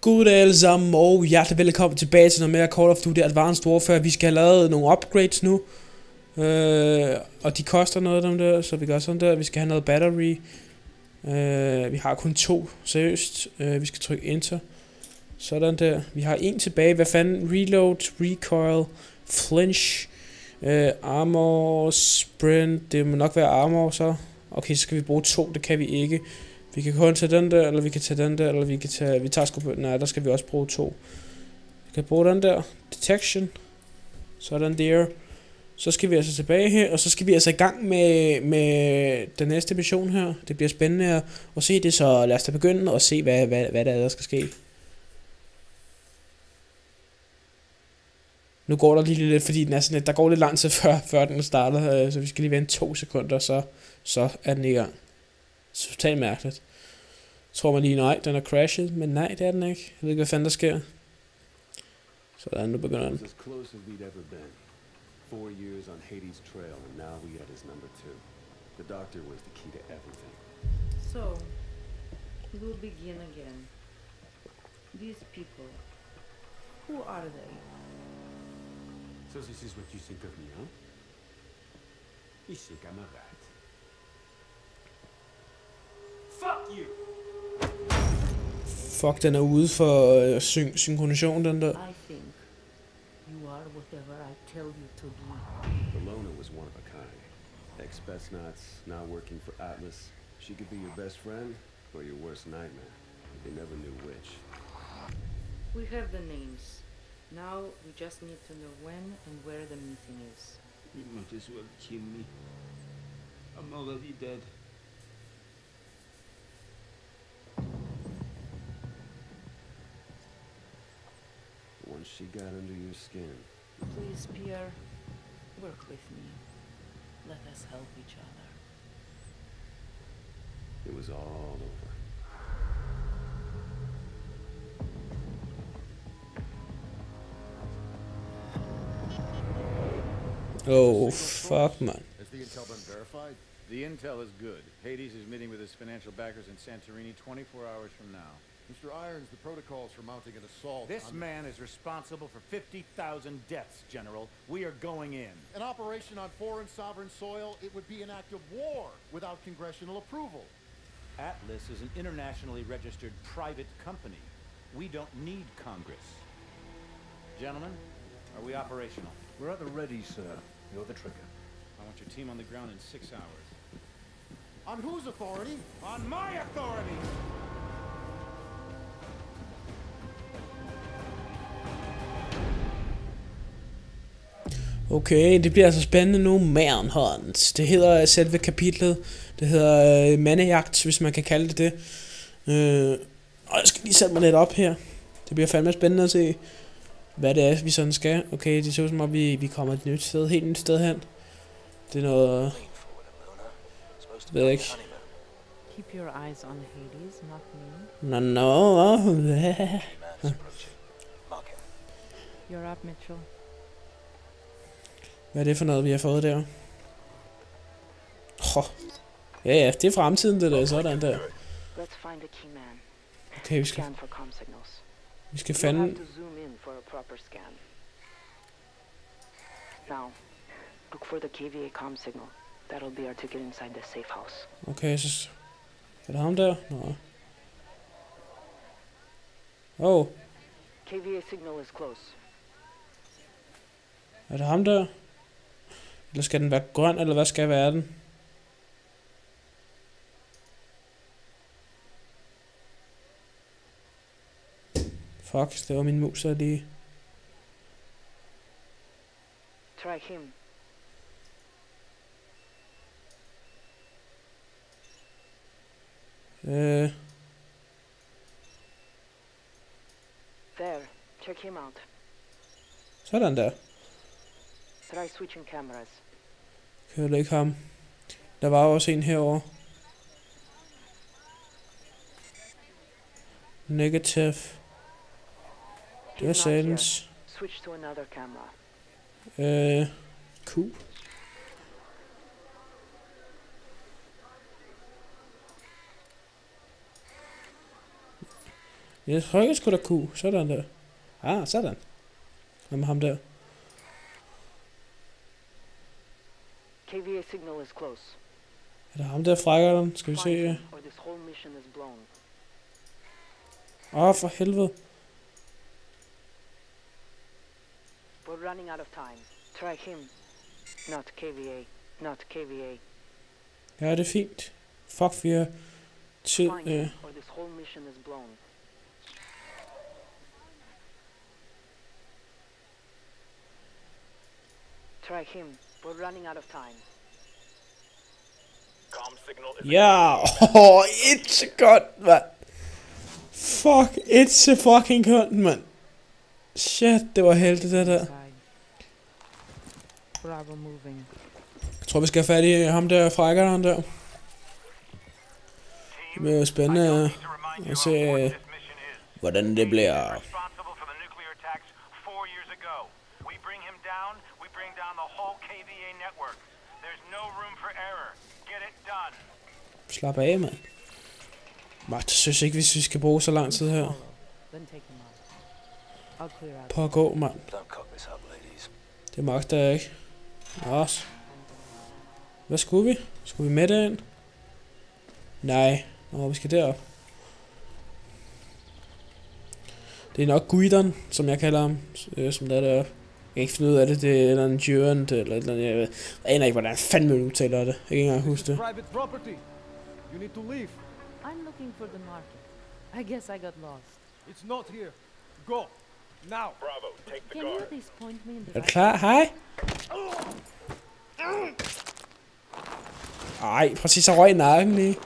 Goddag alle sammen, og hjertelig velkommen tilbage til noget mere Call of Duty Advanced Warfare. Vi skal have lavet nogle upgrades nu, og de koster noget dem der, så vi gør sådan der. Vi skal have noget battery, vi har kun to, seriøst. Vi skal trykke enter, sådan der. Vi har en tilbage, hvad fanden, reload, recoil, flinch, armor, sprint, det må nok være armor så. Okay, så skal vi bruge to, det kan vi ikke. Vi kan kun tage den der, eller vi kan tage den der, eller vi kan tage... Vi tager sgu på... Nej, der skal vi også bruge to. Vi kan bruge den der. Detection. Sådan der. Så skal vi altså tilbage her, og så skal vi altså i gang med den næste mission her. Det bliver spændende at se det, så lad os da begynde og se, hvad der skal ske. Nu går der lige lidt, fordi den er sådan lidt... Der går lidt lang tid før den starter, så vi skal lige vente 2 sekunder, så er den i gang. Totalt mærkeligt. Tror man lige, nej, den er crashet, men nej, det er den ikke. Jeg ved ikke, hvad fanden der sker. Sådan, nu begynder den. So, we'll begin again. These people, who are they? So this is what you think of me, huh? You think I'm a rat. Fuck, den er ude for synkronisation, den der. I think you are whatever I tell you to be. Alona was one of a kind. Ex-Bessnots, now working for Atlas. She could be your best friend or your worst nightmare. They never knew which. We have the names. Now we just need to know when and where the meeting is. You might as well kill me. I'm already dead. She got under your skin. Please, Pierre, work with me. Let us help each other. It was all over. Oh, fuck, man. Has the intel been verified? The intel is good. Hades is meeting with his financial backers in Santorini 24 hours from now. Mr. Irons, the protocols for mounting an assault... This man is responsible for 50,000 deaths, General. We are going in. An operation on foreign sovereign soil, it would be an act of war without congressional approval. Atlas is an internationally registered private company. We don't need Congress. Gentlemen, are we operational? We're at the ready, sir. You're the trigger. I want your team on the ground in 6 hours. On whose authority? On my authority! Okay, det bliver altså spændende nu, Manhunt. Det hedder selve kapitlet. Det hedder mandejagt, hvis man kan kalde det det. Og jeg skal lige sætte mig lidt op her. Det bliver fandme spændende at se, hvad det er, vi sådan skal. Okay, det ser ud som om, vi kommer et nyt sted, helt nyt sted hen. Det er noget... Jeg ved ikke. You're up, Mitchell. Hvad er det for noget, vi har fået der? Oh. Ja, det er fremtiden, det der, sådan der. Okay, vi skal fandme... Okay, så... Er det ham der? Nå. Oh. Er det ham der? Eller skal den være grøn, eller hvad skal være den? Fuck, det var min mus, der lige... There, check him out. Sådan der. Kan jeg lægge ham? Der var også en herovre. Negative. Det var sadens. Q. Jeg trykker sgu da Q. Sådan der. Ah, sådan. Hvad med ham der? KVA signal is close. Er det ham der frækker den? Skal vi se? Åh, for helvede. We're running out of time. Try him. Not KVA. Not KVA. Ja, det er fint. Fuck, vi har tid. Try him. We're running out of time. Ja, åh, it's så godt, mand. Fuck, it's så fucking godt, mand. Shit, det var heldigt, det der. Jeg tror, vi skal have fat i ham der, frækkeren der. Det bliver spændende at se, hvordan det bliver. Slap af, mand. Jeg synes ikke, hvis vi skal bruge så lang tid her. På at gå, mand. Det er magt, der er ikke. Også. Hvad skulle vi? Skulle vi med derind? Nej. Nå, vi skal derop. Det er nok Guideren, som jeg kalder ham. Som der er deroppe. Jeg kan ikke finde ud af det. Det er eller en jurent eller et eller andet. Jeg aner ikke, hvordan fanden man udtaler det. Jeg kan ikke engang huske det. You need to leave. I'm looking for the market. I guess I got lost. It's not here. Go now. Bravo, take the guard. Can you at least point me in the right? Hej. Ej, præcis, så røg nakken lige.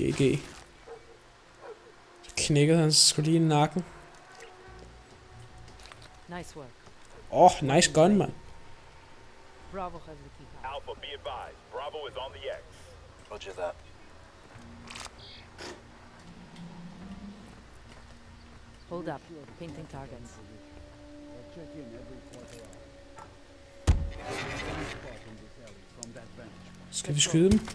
GG. Så knækkede han sgu lige i nakken. Nice work. Åh, nice gun, mand. Bravo has the key card. Alpha, be advised. Bravo is on the X. Roger that. Hold up, painting targets. Check in every 4 hours. Skal vi skyde dem?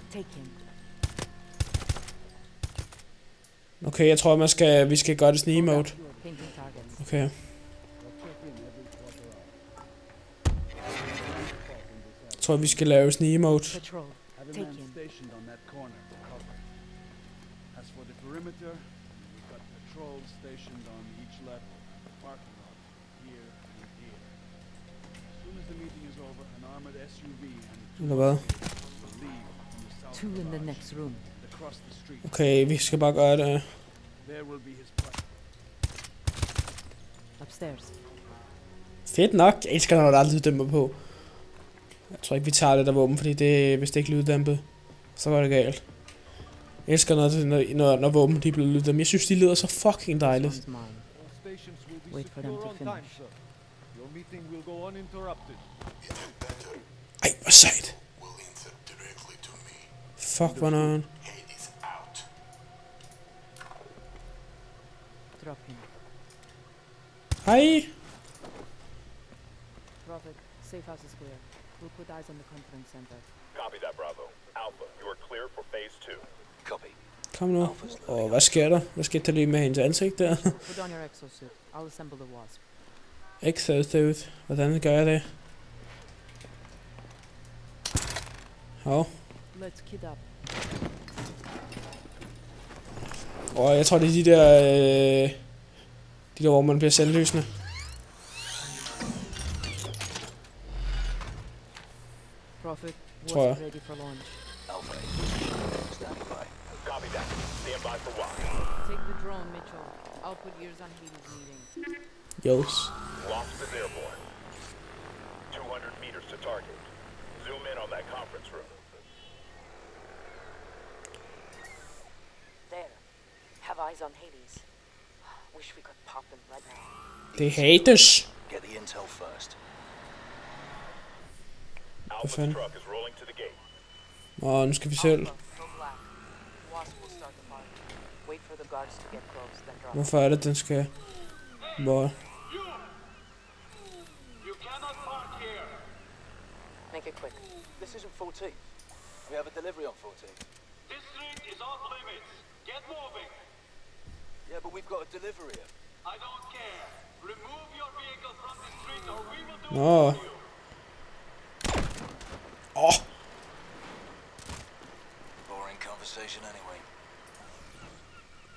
Okay, jeg tror man skal, vi skal gøre det snige mode. Okay. Jeg tror vi skal lave snige mode. Take him. Stationed on that corner for cover. As for the perimeter, we've got patrols stationed on each level, parking lot, here and here. As soon as the meeting is over, an armored SUV and two in the next room. Across the street. Okay, vi skal bare gøre det. There will be his party. Upstairs. Fedt nok. Jeg skal nok aldrig dæmpe mig på. Jeg tror ikke vi tager det der våben, fordi det, hvis det ikke er lyddæmpet, så var det galt. Jeg elsker når våben de bliver lyddæmpet. Jeg synes de lyder så fucking dejligt. Ej, hvor sejt. Fuck, hvor nøjeren. Hej. We'll put eyes on the conference center. Copy that, Bravo. Alpha, you are clear for phase 2. Copy. Kom nu. Åh, hvad sker der? Hvad sker der lige med hendes ansigt der? Put on your exosuit. I'll assemble the Wasp. Exosuit? Hvordan gør jeg det? Hov. Let's kid up. Åh, jeg tror det er de der hvor man bliver selvlysende. Prophet was ready for launch. Alfred, standing by. Copy that. Stand by for watch. Take the drone, Mitchell. I'll put ears on Hades meeting. Yos. Wasp is airborne. 200 meters to target. Zoom in on that conference room. There. Have eyes on Hades. Wish we could pop them right now. They hate us. Get the intel first. Hvad nu skal vi selv. Hvorfor er det, den skal... Hvor... Yeah, but we've got a delivery here. I don't care. Remove your vehicle from the street or we will do it for you. Oh. Boring conversation anyway.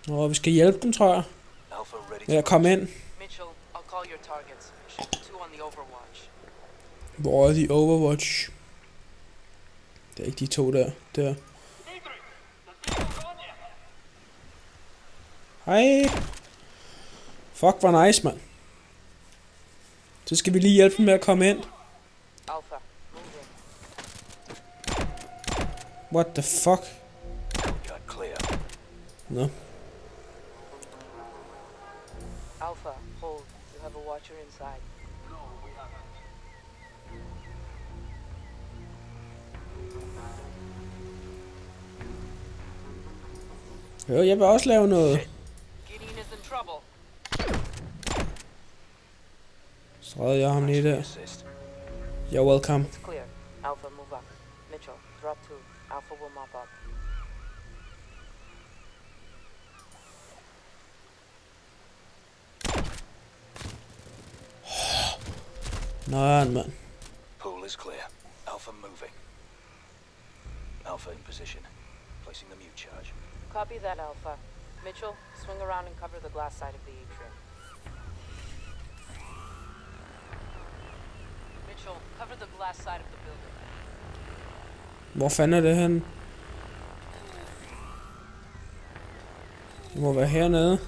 Nå, vi skal hjælpe dem, tror jeg. Eller komme ind. Mitchell, I'll call your targets. Shift 2 on the Overwatch. Hvor er de Overwatch? Det er ikke de to der. Der. Hej. Fuck, hvor nice, mand. Så skal vi lige hjælpe dem med at komme ind. Alpha. What the fuck? No. Alpha, hold. You have a watcher inside. No, we haven't. Jo, jeg vil også lave noget. Gideon is in trouble. Stræder jeg ham lige der. You're welcome. It's clear. Alpha, move up. Mitchell, drop 2. Alpha will mop up. Nøjeren, mand. Pool is clear. Alpha moving. Alpha in position. Placing the mute charge. Copy that, Alpha. Mitchell, swing around and cover the glass side of the atrium. Mitchell, cover the glass side of the building. Hvor fanden er det henne? Det må være hernede.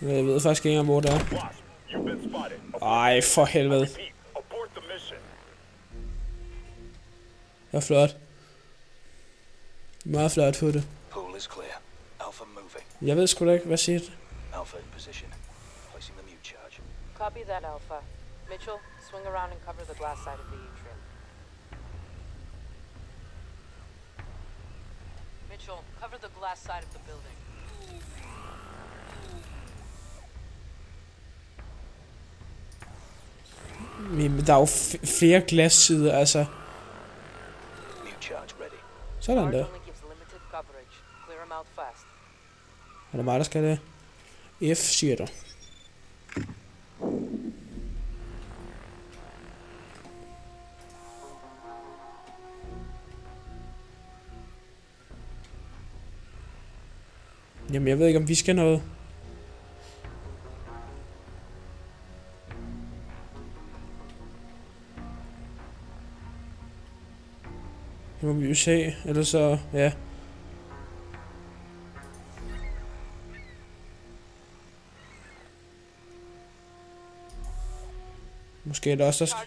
Jeg ved faktisk ikke engang, hvor det er. Ej, for helvede. Det var flot. Meget flot for det. Jeg ved sgu da ikke, hvad siger det? Copy that, Alpha. Mitchell, swing around and cover the glass side of the atrium. Mitchell, cover the glass side of the building. Men der er jo flere glassider, altså. Sådan der. Er det mig, der skal det? F, siger du. Jamen, jeg ved ikke, om vi skal noget. Det må vi jo se, eller så, ja. Måske er der også der.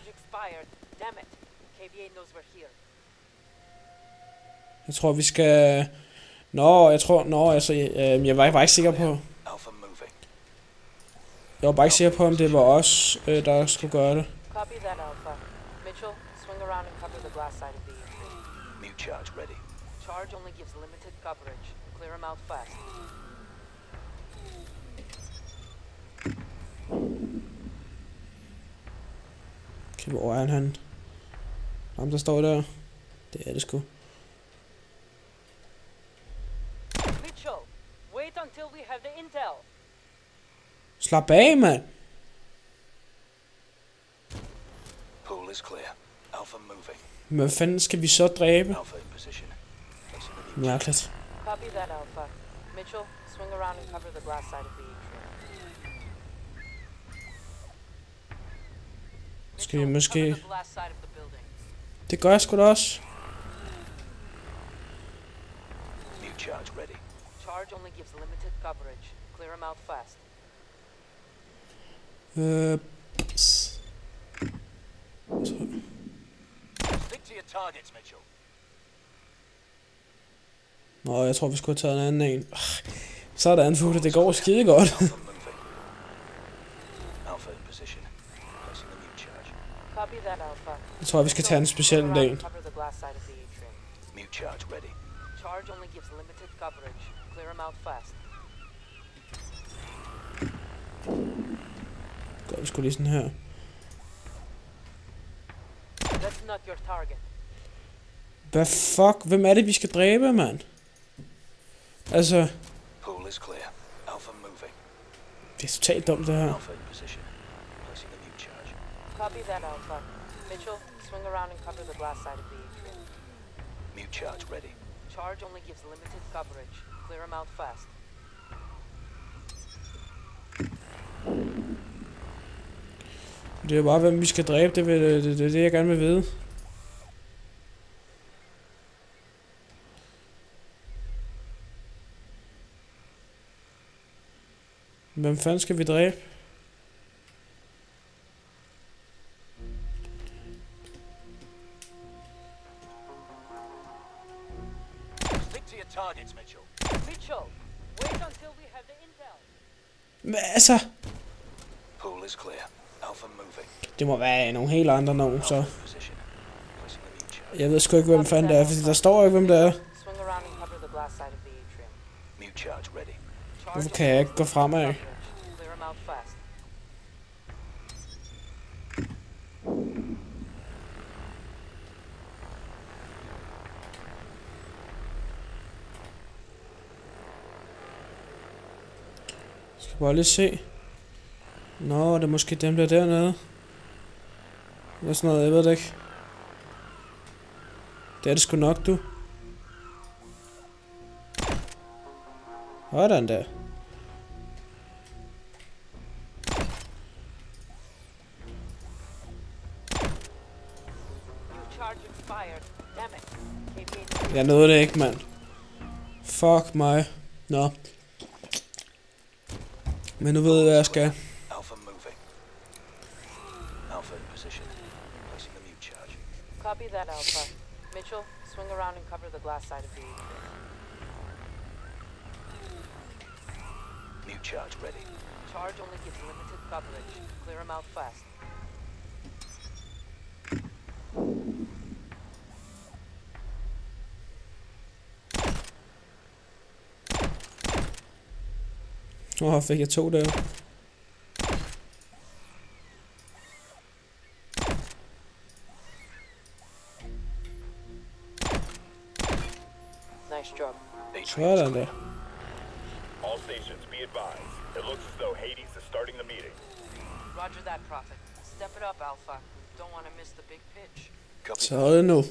Jeg tror, vi skal... Nå, jeg tror... Nå, altså, jeg var ikke sikker på... Jeg var bare ikke sikker på, om det var os, der skulle gøre det. Charge ready. Charge only gives limited coverage. Clear him out fast. Okay, hvor er han? Ham der står der. Det er det sgu. Mitchell, wait until we have the intel. Slap af, mand. Pool is clear. Alpha moving. Hvad fanden skal vi så dræbe? Mærkeligt. Skal vi måske... Det gør jeg sgu da også. Nå, jeg tror vi skulle have taget en anden en. Sådan, fugle, det går skide godt. Jeg tror vi skal tage en speciel en. Gør vi sgu lige sådan her. Hvad fuck? Hvem er det, vi skal dræbe, mand? Altså... Det er totalt dumt, det her. Copy that, Alpha. Mitchell, swing around and cover the glass side of the atrium. Mute charge ready. Charge only gives limited coverage. Clear them out fast. Det er bare, hvem vi skal dræbe. Det er det, jeg gerne vil vide. Hvem fanden skal vi dræbe? Hvad altså? Det må være nogle helt andre nogen, så. Jeg ved sgu ikke, hvem fanden det er, fordi der står ikke, hvem det er. Hvorfor kan jeg ikke gå fremad? Skal bare lige se. Nå, det er måske dem der dernede. Eller sådan noget, jeg ved det ikke. Det er det sgu nok, du. Hvordan der? Jeg nåede det ikke, mand. Fuck mig. Nå. Men nu ved jeg, hvad jeg skal. Copy that, Alpha. Mitchell, swing around and cover the glass side of the atrium. New charge ready. Charge only gives limited coverage. Clear them out fast. Åh, fik jeg to der. Nice job. Sådan der. All stations be advised. It looks as though Hades is starting the meeting. Roger that, Prophet. Step it up, Alpha. Don't want to miss the big pitch. Sorry, no.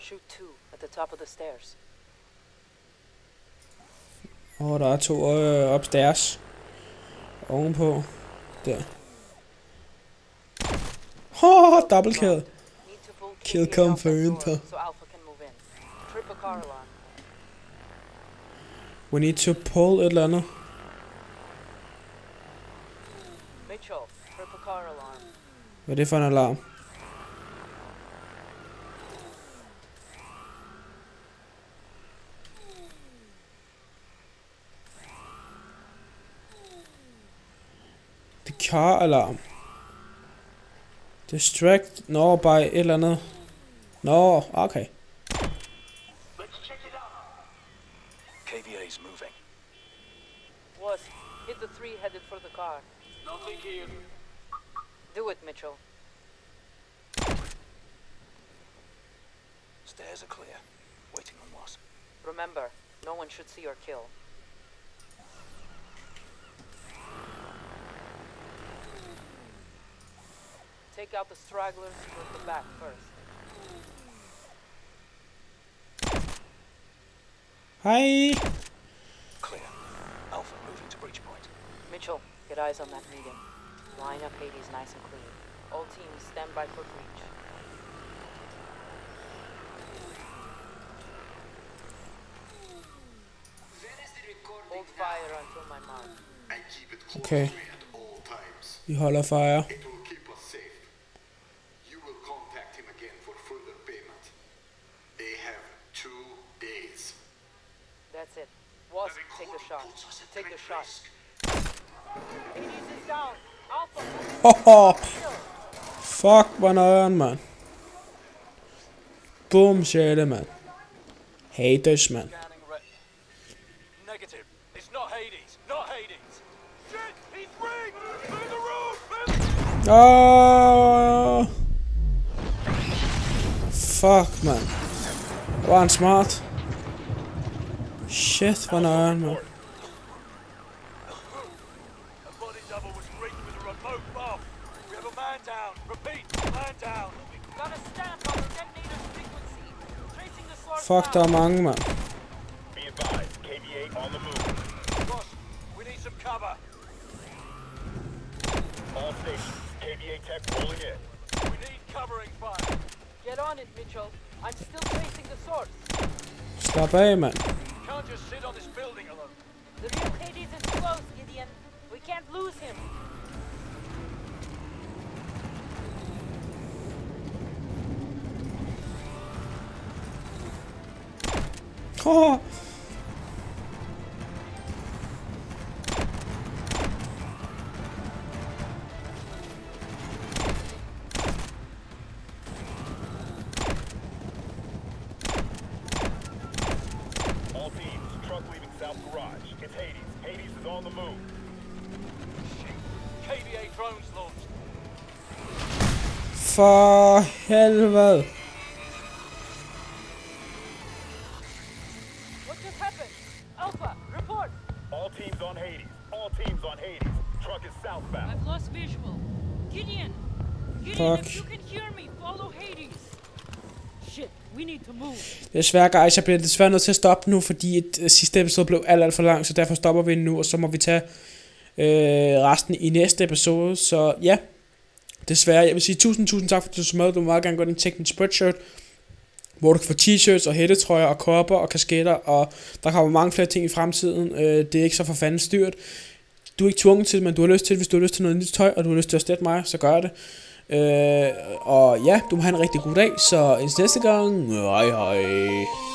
Shoot two at the top of the stairs. Der er to opstairs. Ovenpå. Der. Double kill. Kill confirmed. So Alpha can move in. Trip a car alarm. We need to pull et eller andet. Hvad er det for en alarm? Det er car-alarm. Distract... Nå, bare et eller andet. Nå, okay. KVA is moving. Wasp, hit the three headed for the car. Nothing here. Do it, Mitchell. Stairs are clear. Waiting on Wasp. Remember, no one should see or kill. Take out the stragglers with the back first. Hej. Clear. Alpha moving to breach point. Mitchell, get eyes on that meeting. Line up Hades nice and clean. All teams stand by for breach. Hold fire until my mark. And keep it close to me at all times. You hold a fire. It will keep us safe. You will contact him again for further payment. They have 2 days. That's it. Wasp, take a shot. Take a shot. Hades is down. Alpha. Fuck, hvor nøjeren, mand. Boom, shit, mand. Hades, mand. Negative. It's not Hades. Not Hades. Shit, he's rigged. Move the road. Fuck, mand. One smart. Shit, one iron man. A body double was rigged with a remote bomb. We have a man down. Repeat, man down. We've got a stamp on the detonator's frequency. Tracing the slot. Fuck that man. Be advised, KVA on the move. Boss, we need some cover. All stations, KVA tech rolling in. We need covering fire. Get on it, Mitchell. I'm still tracing the source. Stop aiming. You can't just sit on this building alone. The real Hades is close, Gideon. We can't lose him. Oh. For helvede. What just happened? Alpha, report. All teams on Hades. All teams on Hades. Truck is southbound. I've lost visual. Gideon. Gideon, if you can hear me, follow Hades. Shit, we need to move. Desværre guys, jeg bliver desværre nødt til at stoppe nu, fordi sidste episode blev alt for lang, så derfor stopper vi nu, og så må vi tage resten i næste episode. Så ja. Desværre, jeg vil sige tusind tak for at du så med. Du må meget gerne gå ind og tjekke min spreadshirt, hvor du kan få t-shirts og hættetrøjer og kopper og kasketter, og der kommer mange flere ting i fremtiden. Det er ikke så for fanden styrt. Du er ikke tvunget til det, men du har lyst til det. Hvis du har lyst til noget nyt tøj, og du har lyst til at støtte mig, så gør det. Og ja, du må have en rigtig god dag, så indtil næste gang, hej hej.